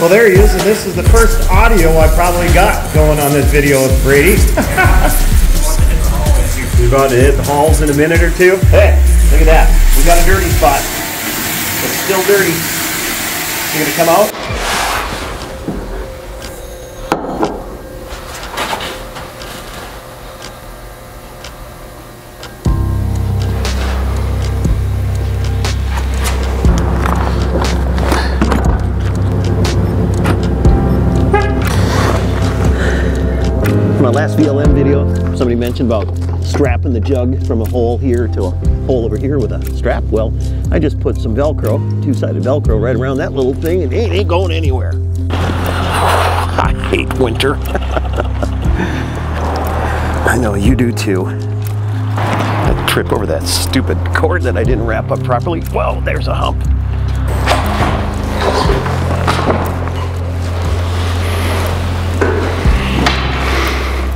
Well, there he is, and this is the first audio I probably got going on this video with Brady. We're about to hit the halls in a minute or two. Hey, look at that. We got a dirty spot. It's still dirty. You're gonna come out? Last VLM video, somebody mentioned about strapping the jug from a hole here to a hole over here with a strap. Well, I just put some Velcro, two-sided Velcro, right around that little thing, and it ain't going anywhere. I hate winter. I know you do too. That trip over that stupid cord that I didn't wrap up properly. Whoa, there's a hump.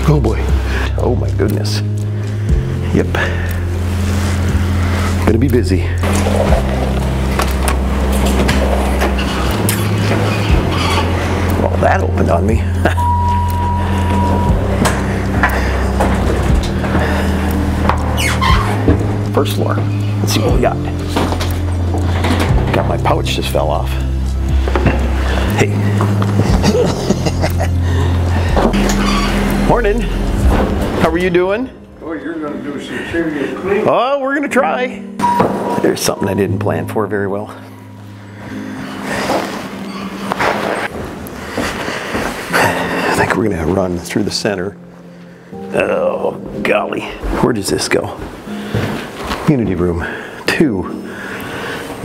Oh boy. Oh my goodness. Yep. Gonna be busy. Well, that opened on me. First floor. Let's see what we got. Got my pouch just fell off. Hey. Morning. How are you doing? Oh, you're going to do some serious cleaning. Oh, we're going to try. There's something I didn't plan for very well. I think we're going to run through the center. Oh, golly. Where does this go? Community room 2.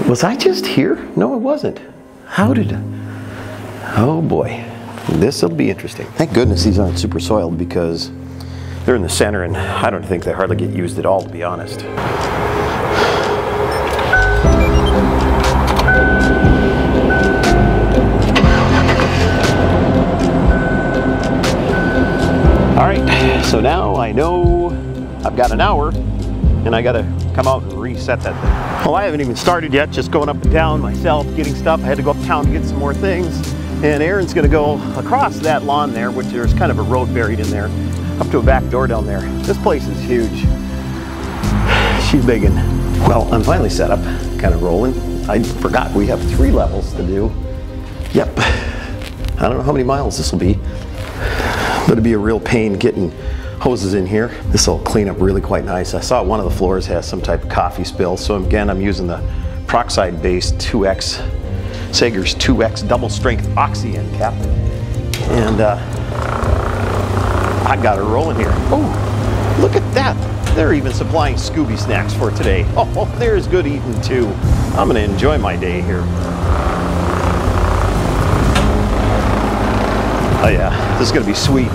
Was I just here? No, it wasn't. How did... Oh, boy. This'll be interesting. Thank goodness these aren't super soiled because they're in the center and I don't think they hardly get used at all, to be honest. All right, so now I know I've got an hour and I gotta come out and reset that thing. Well, I haven't even started yet, just going up and down myself, getting stuff. I had to go uptown to get some more things. And Aaron's gonna go across that lawn there, which there's kind of a road buried in there, up to a back door down there. This place is huge. She's biggin'. Well, I'm finally set up, kind of rolling. I forgot we have 3 levels to do. Yep. I don't know how many miles this will be, but it'll be a real pain getting hoses in here. This will clean up really quite nice. I saw one of the floors has some type of coffee spill, so again, I'm using the peroxide-based 2X Saiger's 2X double strength OXY Encap, and I got her rolling here. Oh, look at that. They're even supplying Scooby snacks for today. Oh, there's good eating too. I'm gonna enjoy my day here. Oh yeah, this is gonna be sweet.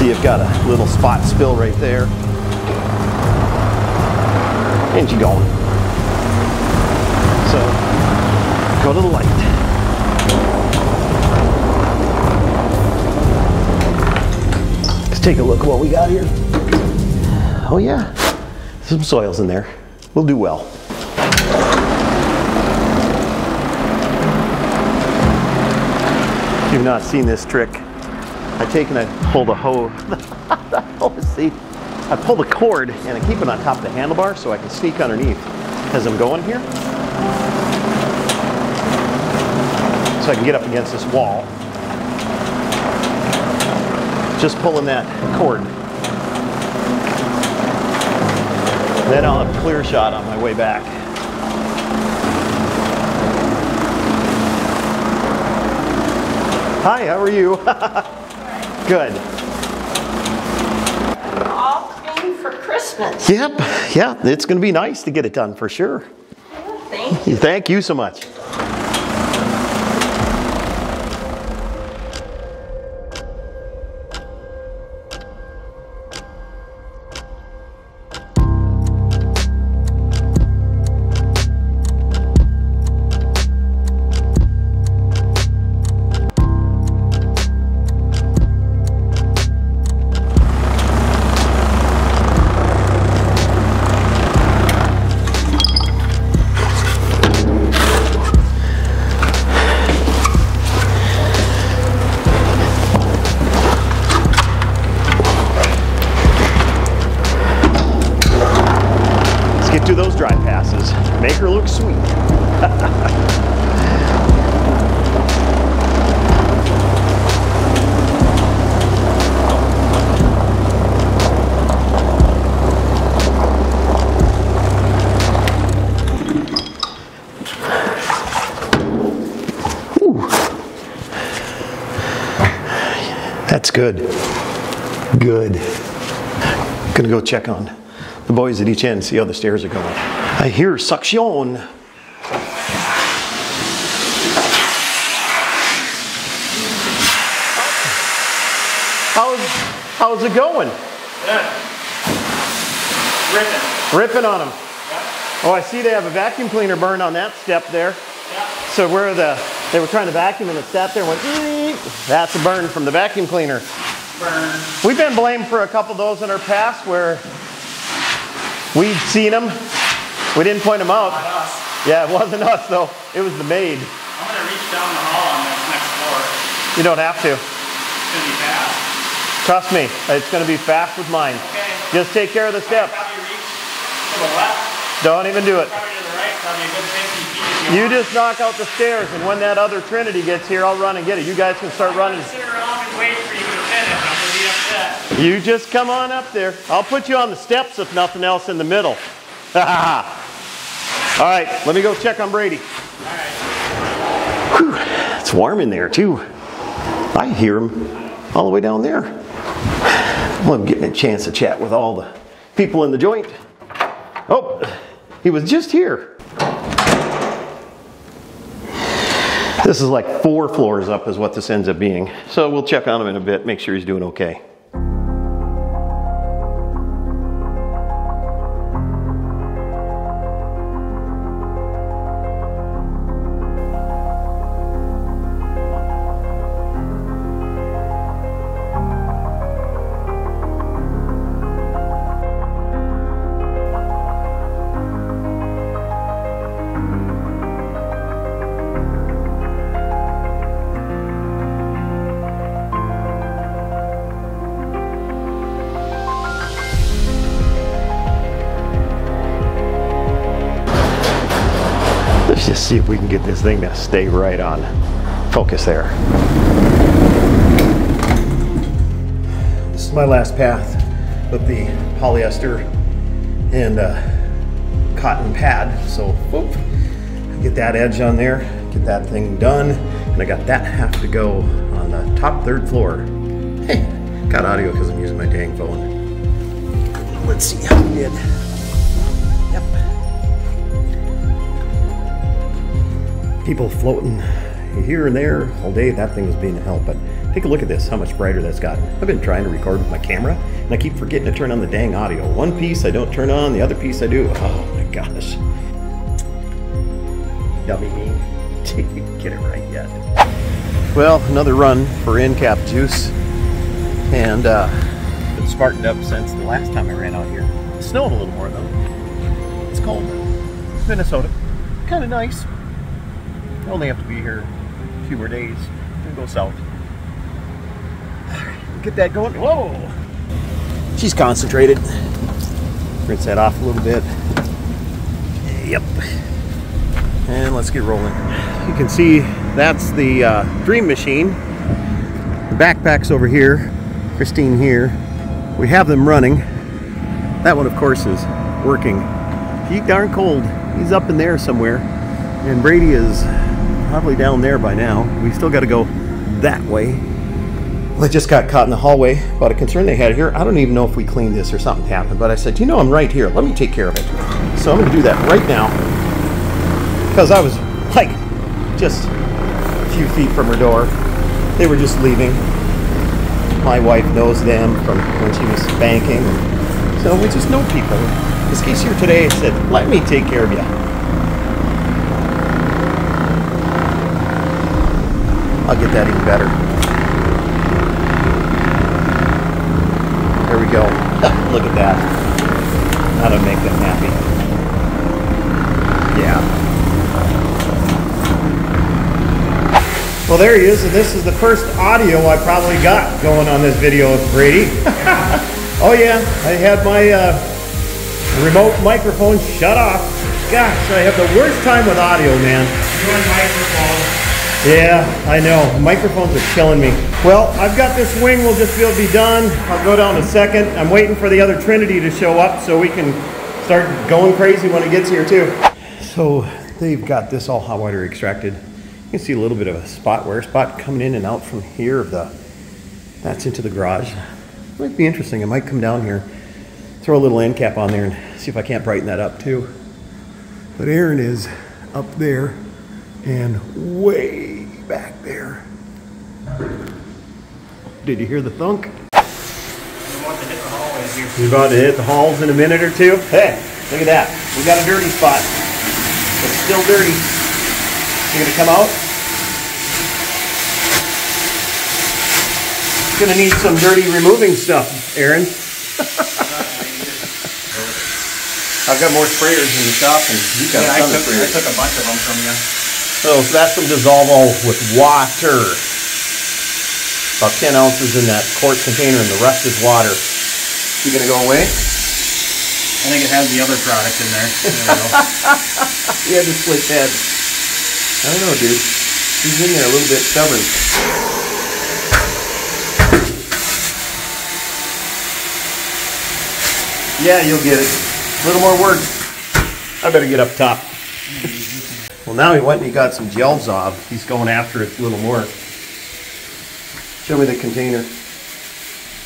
You've got a little spot spill right there. And you're going. So, go to the light. Let's take a look at what we got here. Oh yeah, some soils in there. We'll do well. If you've not seen this trick, I take and I pull the hose, see, I pull the cord and I keep it on top of the handlebar so I can sneak underneath as I'm going here. So I can get up against this wall. Just pulling that cord. Then I'll have a clear shot on my way back. Hi, how are you? Good. All clean for Christmas. Yep, yeah, it's going to be nice to get it done for sure. Well, thank you. Thank you so much. That's good. Good. Gonna go check on the boys at each end, see how the stairs are going. I hear suction. How's it going? Yeah. Ripping. Ripping on them. Yeah. Oh, I see they have a vacuum cleaner burn on that step there. Yeah. So where they were trying to vacuum and it sat there and went, eep. That's a burn from the vacuum cleaner. Burn. We've been blamed for a couple of those in our past where we'd seen them. We didn't point them out. Not us. Yeah, it wasn't us though. It was the maid. I'm going to reach down the hall on this next floor. You don't have to. It's going to be fast. Trust me, it's going to be fast with mine. Okay. Just take care of the step. I'll probably reach to the left. Don't even do it. Probably to the right. Probably a good thing. You just knock out the stairs, and when that other Trinity gets here, I'll run and get it. You guys can start running. Sit around and wait for you to finish. I'm gonna be upset. You just come on up there. I'll put you on the steps, if nothing else, in the middle. All right, let me go check on Brady. All right. Whew, it's warm in there, too. I hear him all the way down there. Well, I'm getting a chance to chat with all the people in the joint. Oh, he was just here. This is like 4 floors up is what this ends up being. So we'll check on him in a bit, make sure he's doing okay. Just see if we can get this thing to stay right on focus there. This is my last path with the polyester and cotton pad. So whoop, get that edge on there, get that thing done. And I got that half to go on the top 3rd floor. Hey, got audio because I'm using my dang phone. Let's see how we did. Yep. People floating here and there all day. That thing was being held, but take a look at this, how much brighter that's gotten. I've been trying to record with my camera, and I keep forgetting to turn on the dang audio. One piece I don't turn on, the other piece I do. Oh my gosh. Dummy me. Didn't get it right yet. Well, another run for Encap juice, and been smartened up since the last time I ran out here. It snowed a little more though. It's cold. Minnesota. Kind of nice. I only have to be here a few more days and go south. Alright, get that going. Whoa! She's concentrated. Rinse that off a little bit. Yep. And let's get rolling. You can see that's the dream machine. The backpack's over here. Christine here. We have them running. That one, of course, is working. He's darn cold. He's up in there somewhere. And Brady is probably down there by now. We still got to go that way. Well, I just got caught in the hallway about a concern they had here. I don't even know if we cleaned this or something happened, but I said, you know, I'm right here. Let me take care of it. So I'm going to do that right now because I was like just a few feet from her door. They were just leaving. My wife knows them from when she was banking. So we just know people. This case here today, I said, let me take care of you. I'll get that even better. There we go. Look at that. That'll make them happy. Yeah. Well, there he is, and this is the first audio I probably got going on this video of Brady. Oh yeah, I had my remote microphone shut off. Gosh, I have the worst time with audio, man. Your microphone. Yeah, I know. Microphones are killing me. Well, I've got this wing. We'll just be able to be done. I'll go down in a second. I'm waiting for the other Trinity to show up so we can start going crazy when it gets here too. So they've got this all hot water extracted. You can see a little bit of a spot wear spot coming in and out from here of the That's into the garage. Might be interesting. I might come down here, throw a little end cap on there and see if I can't brighten that up too. But Aaron is up there and way back there. Did you hear the thunk? We want to hit the hallways here. We're about to hit the halls in a minute or two. Hey, look at that. We got a dirty spot. It's still dirty. You're gonna come out. Gonna need some dirty removing stuff, Aaron. I've got more sprayers in the shop than you got. Yeah, I took a bunch of them from you. So that's some Dissolve All with water. About 10 ounces in that quart container, and the rest is water. You gonna go away? I think it has the other product in there. There we go. You had to split heads. I don't know, dude. He's in there a little bit stubborn. Yeah, you'll get it. A little more work. I better get up top. Well, now he went and he got some gel Zob. He's going after it a little more. Show me the container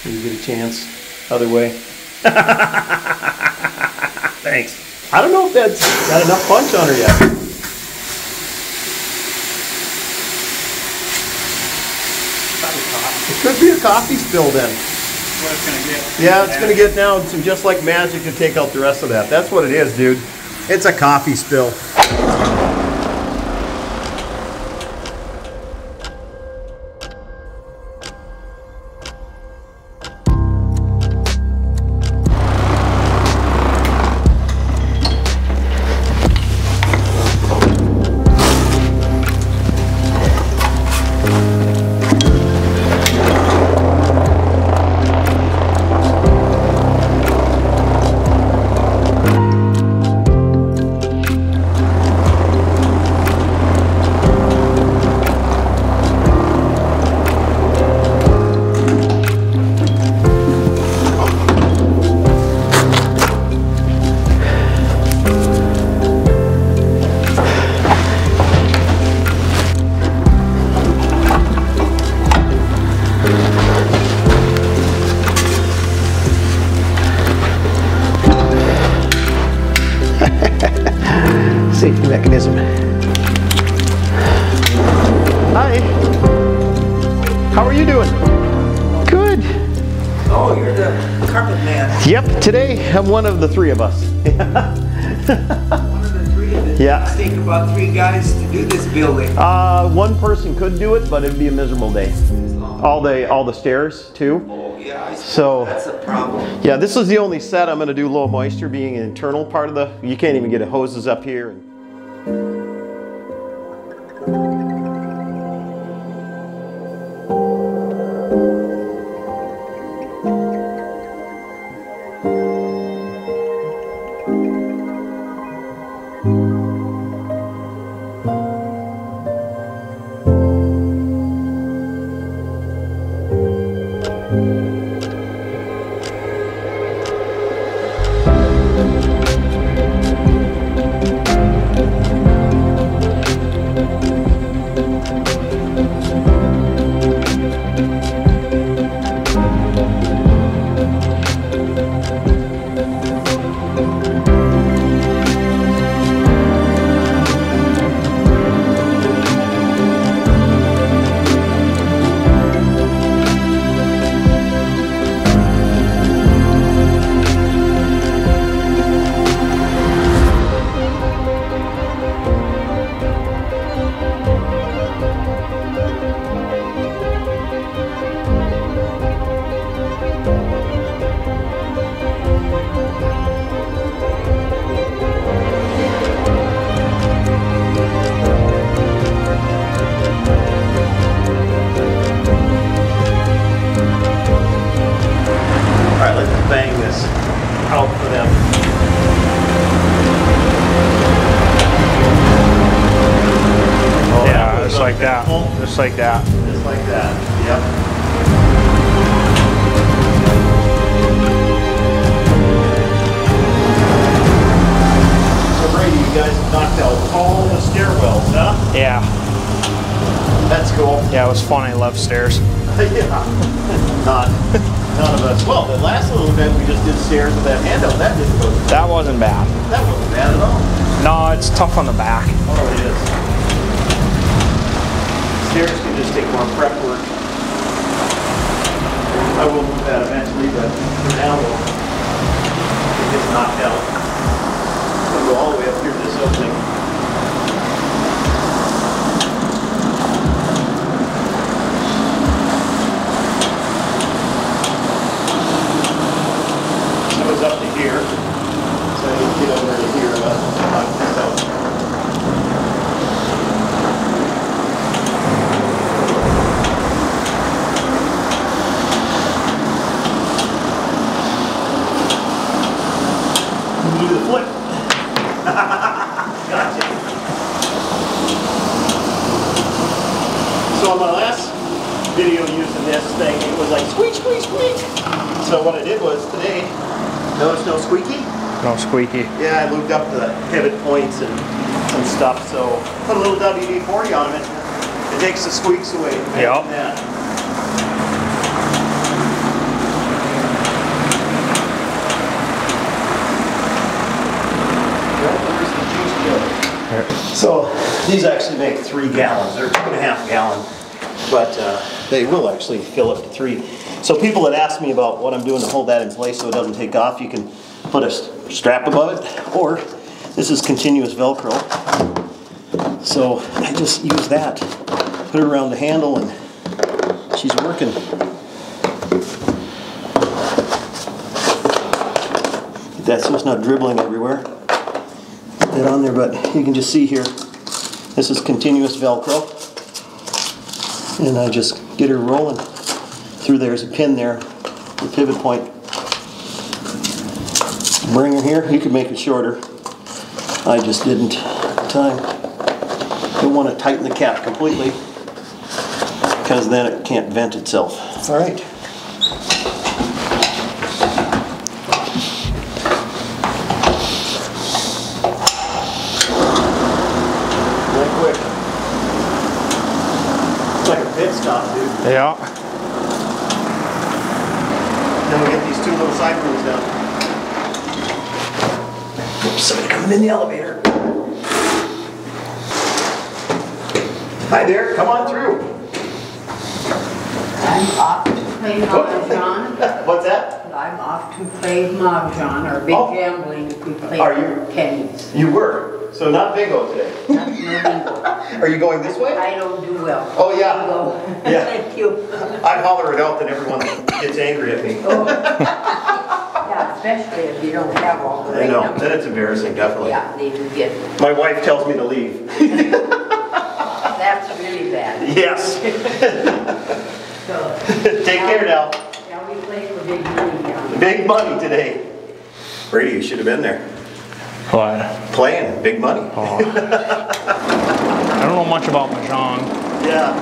when you get a chance. Other way. Thanks. I don't know if that's got enough punch on her yet. It could be a coffee spill then. What it's gonna get. Yeah, it's gonna get now some, just like magic, to take out the rest of that. That's what it is, dude. It's a coffee spill. I'm one of the three of us. One of the three of us. Yeah. It takes about three guys to do this building. One person could do it, but it'd be a miserable day. All the stairs too. Oh yeah. I so that's a problem. Yeah, this is the only set I'm going to do low moisture, being an internal part of the. You can't even get hoses up here. Just like that. Just like that, yep. So Brady, you guys knocked out all the stairwells, huh? Yeah. That's cool. Yeah, it was fun. I left stairs. Yeah. None of us. Well, the last little bit we just did stairs with that handle. That didn't go. That wasn't bad. That wasn't bad at all. No, it's tough on the back. Oh, it is. Stairs can just take more prep work. I will move that eventually, but for now it gets knocked out. We'll go all the way up here to this opening. Up to here, so I need to get over to here about this out. You do the flip. Gotcha. So on my last video using this thing, it was like squeak, squeak, squeak. So what I did was today. Notice no squeaky? No squeaky. Yeah, I moved up the pivot points and stuff, so put a little WD-40 on it. It takes the squeaks away. Yep. Yeah. So these actually make 3 gallons. They're 2.5 gallon, but they will actually fill up to 3. So people that ask me about what I'm doing to hold that in place so it doesn't take off, you can put a strap above it, or this is continuous Velcro. So I just use that, put it around the handle, and she's working. Get that so it's not dribbling everywhere. Get that on there, but you can just see here, this is continuous Velcro. And I just get her rolling. Through there's a pin there, the pivot point. Bring her here. You could make it shorter. I just didn't at the time. Don't want to tighten the cap completely because then it can't vent itself. All right. Real quick. It's like a pit stop, dude. Yeah. Then we get these 2 little side rooms down. Oops, somebody coming in the elevator. Hi there, come on through. I'm off to play Mahjong. What's that? I'm off to play Mahjong, or big gambling if we play Kenny's. You were? So not bingo today? Not bingo. Are you going this way? I don't do well. Oh, yeah. Yeah. Thank you. I holler it out that everyone gets angry at me. Oh. Yeah, especially if you don't have all the I know. Then it's embarrassing, definitely. Yeah, they do get it. My wife tells me to leave. That's really bad. Yes. So, take care now. Now we play for big money now. Big money today. Brady, you should have been there. What? Playing big money. I don't know much about Mahjong. Yeah.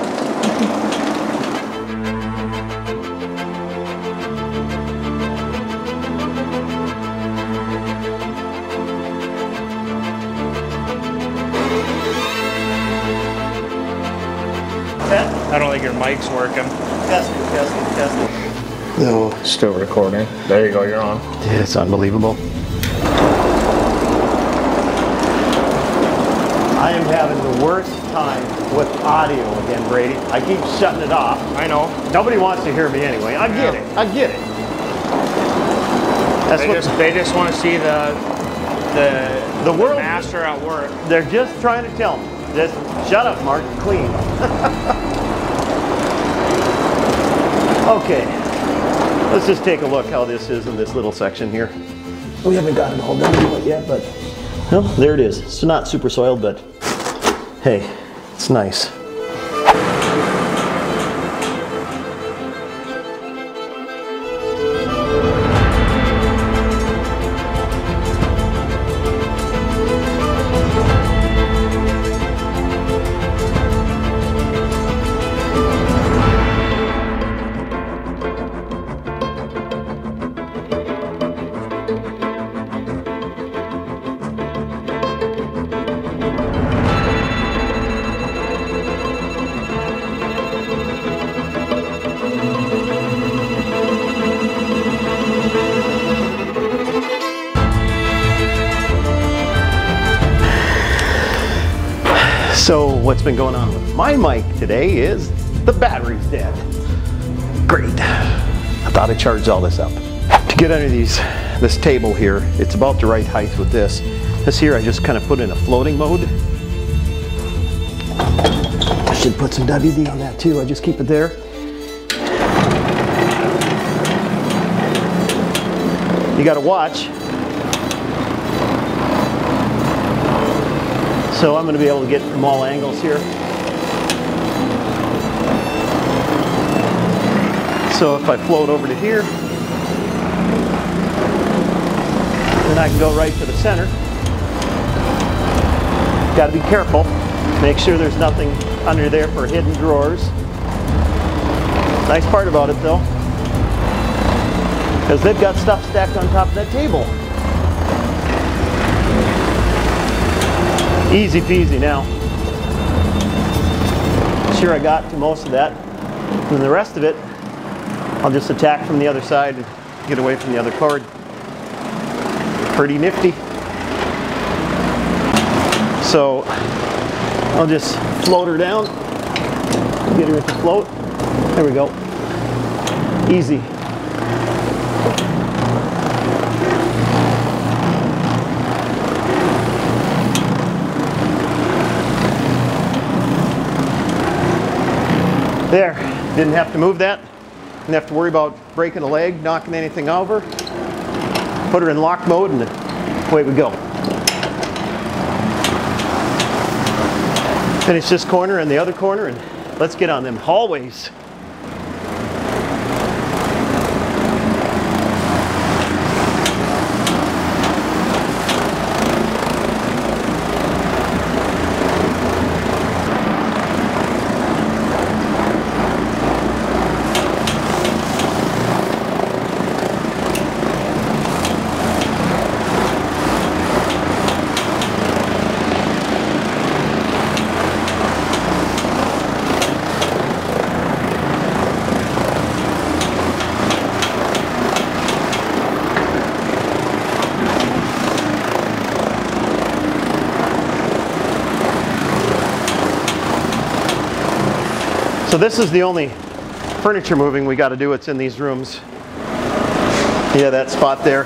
I don't think your mic's working. Testing, testing, testing. No. Still recording. There you go, you're on. Yeah, it's unbelievable. I am having the worst time with audio again, Brady. I keep shutting it off. I know. Nobody wants to hear me anyway. I get it. I get it. That's they just want to see the world master at work. They're just trying to tell me. Just shut up, Mark. Clean. Okay. Let's just take a look how this is in this little section here. We haven't gotten the whole thing yet, but well, there it is. It's not super soiled, but hey, it's nice. what's been going on with my mic today is the battery's dead. Great. I thought I charged all this up. To get under this table here, it's about the right height with this. This here I just kind of put in a floating mode. I should put some WD on that too. I just keep it there. You gotta watch. So I'm going to be able to get from all angles here. So if I float over to here, then I can go right to the center. Got to be careful. Make sure there's nothing under there for hidden drawers. Nice part about it though, because they've got stuff stacked on top of that table. Easy peasy now. Sure, I got to most of that. And the rest of it, I'll just attack from the other side and get away from the other cord. Pretty nifty. So I'll just float her down, get her to float. There we go. Easy. There, didn't have to move that. Didn't have to worry about breaking a leg, knocking anything over. Put her in lock mode and away we go. Finish this corner and the other corner and let's get on them hallways. So this is the only furniture moving we got to do. It's in these rooms. Yeah, that spot there.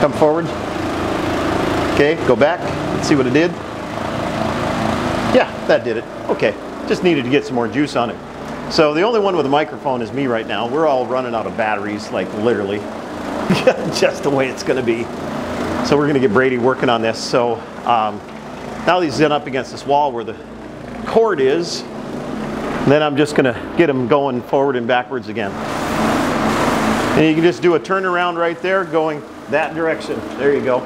Come forward. Okay, go back. Let's see what it did. Yeah, that did it. Okay, just needed to get some more juice on it. So the only one with a microphone is me right now. We're all running out of batteries, like literally. Just the way it's going to be. So we're going to get Brady working on this. So now that he's done up against this wall where the cord is, then I'm just going to get them going forward and backwards again. And you can just do a turnaround right there going that direction. There you go.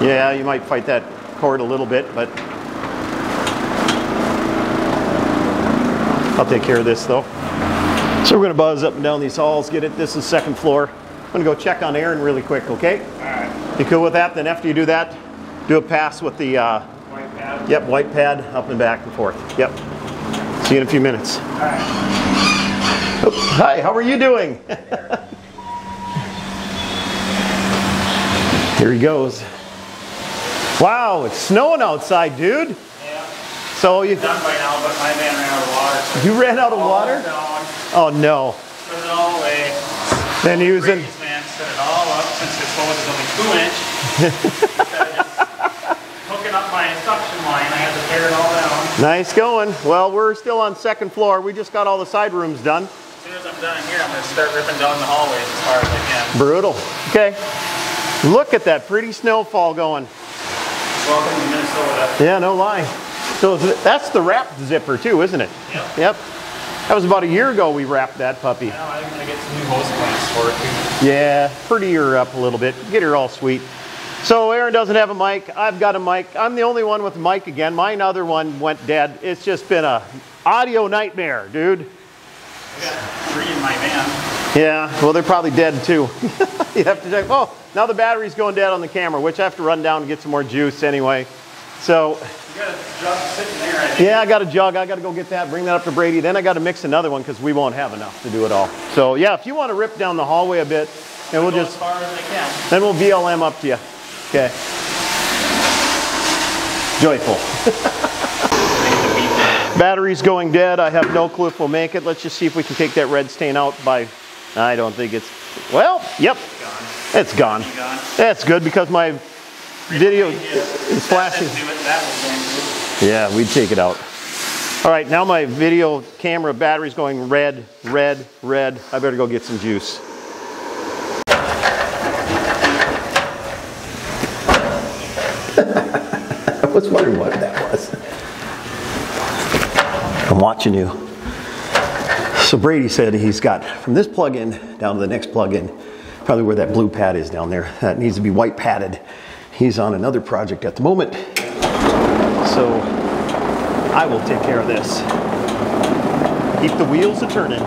Yeah, you might fight that cord a little bit, but I'll take care of this though. So we're going to buzz up and down these halls, get it. This is second floor. I'm going to go check on Aaron really quick, okay? All right. You cool with that? Then after you do that, do a pass with the white pad. Yep, white pad up and back and forth. Yep. See you in a few minutes. All right. Oops. Hi, how are you doing? Here he goes. Wow, it's snowing outside, dude. Yeah. So you... It's done by now, but my van ran out of water. So you ran out of water? Oh, no. Put it all away. Then he was in... Brady's man set it all up since his hose is only 2 inch. Instead of just hooking up my suction line, I had to tear it all down. Nice going. Well, we're still on second floor. We just got all the side rooms done. As soon as I'm done here, I'm going to start ripping down the hallways as far as I can. Brutal. Okay. Look at that pretty snowfall going. Welcome to Minnesota. Yeah, no lie. So that's the wrap zipper too, isn't it? Yep. Yep. That was about a year ago we wrapped that puppy. Yeah, I'm going to get some new hose plants for it too. Yeah, pretty her up a little bit. Get her all sweet. So Aaron doesn't have a mic, I've got a mic. I'm the only one with a mic again. My other one went dead. It's just been an audio nightmare, dude. I got 3 in my van. Yeah, well, they're probably dead too. You have to check, oh, now the battery's going dead on the camera, which I have to run down and get some more juice anyway. So. You got a jug sitting there, I think. Yeah, I got a jug. I got to go get that, bring that up to Brady. Then I got to mix another one because we won't have enough to do it all. So yeah, if you want to rip down the hallway a bit, and we'll just, as far as I can. Then we'll VLM up to you. Okay. Joyful. Battery's going dead. I have no clue if we'll make it. Let's just see if we can take that red stain out by, I don't think it's, well, yep. It's gone. It's gone. That's good because my video is flashing. Yeah, we'd take it out. All right, now my video camera battery's going red, red, red. I better go get some juice. I was wondering what that was. I'm watching you. So Brady said he's got from this plug-in down to the next plug-in, probably where that blue pad is down there. That needs to be white padded. He's on another project at the moment. So I will take care of this. Keep the wheels a-turning.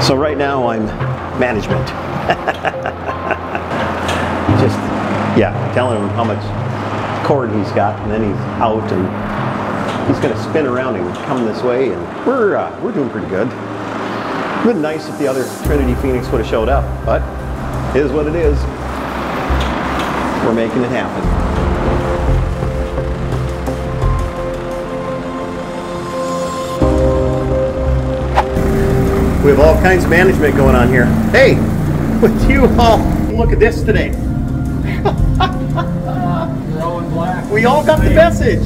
So right now I'm management. Just, yeah, telling him how much cord he's got, and then he's out and he's gonna spin around and come this way, and we're doing pretty good. It would have been nice if the other Trinity Phoenix would have showed up, but it is what it is. We're making it happen. We have all kinds of management going on here. Hey, with you all, look at this today. You're all in black. We all got the message.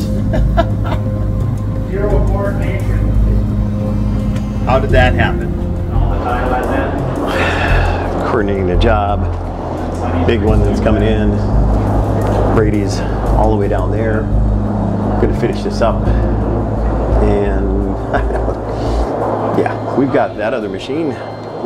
Zero coordination. How did that happen? All the time by then. Coordinating the job. Big one that's coming in. Brady's all the way down there. Gonna finish this up. And I know. Yeah, we've got that other machine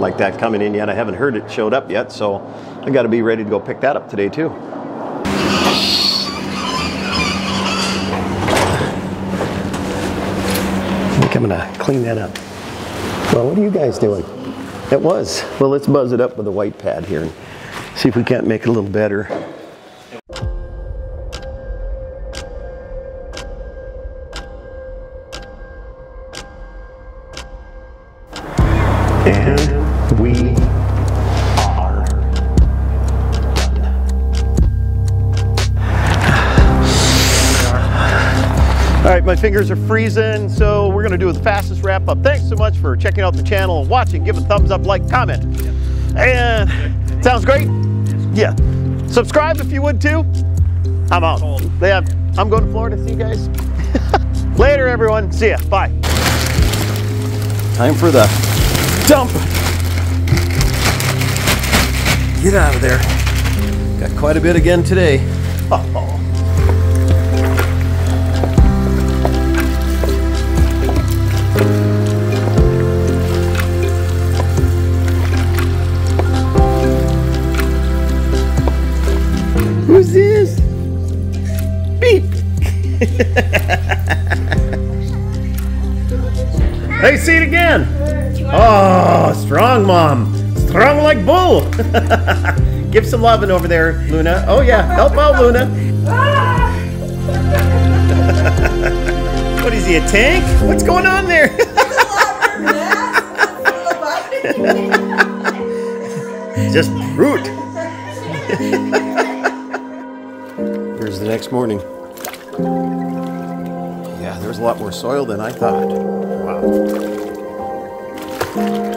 like that coming in yet. I haven't heard it showed up yet, so I got to be ready to go pick that up today too. I think I'm gonna clean that up. Well, what are you guys doing? It was. Well, let's buzz it up with a white pad here and see if we can't make it a little better. And we are done. All right, my fingers are freezing, so we're gonna do the fastest wrap up. Thanks so much for checking out the channel, watching, give a thumbs up, like, comment. And sounds great? Yeah. Subscribe if you would too. I'm out. Yeah, I'm going to Florida, see you guys. Later everyone, see ya, bye. Time for the dump. Get out of there. Got quite a bit again today. Uh-oh. Who's this? Beep. Hey, see it again. Oh, strong mom, strong like bull. Give some loving over there, Luna. Oh yeah, help out Luna. What is he, a tank? What's going on there? Just brute. Here's the next morning. Yeah, there was a lot more soil than I thought. Wow.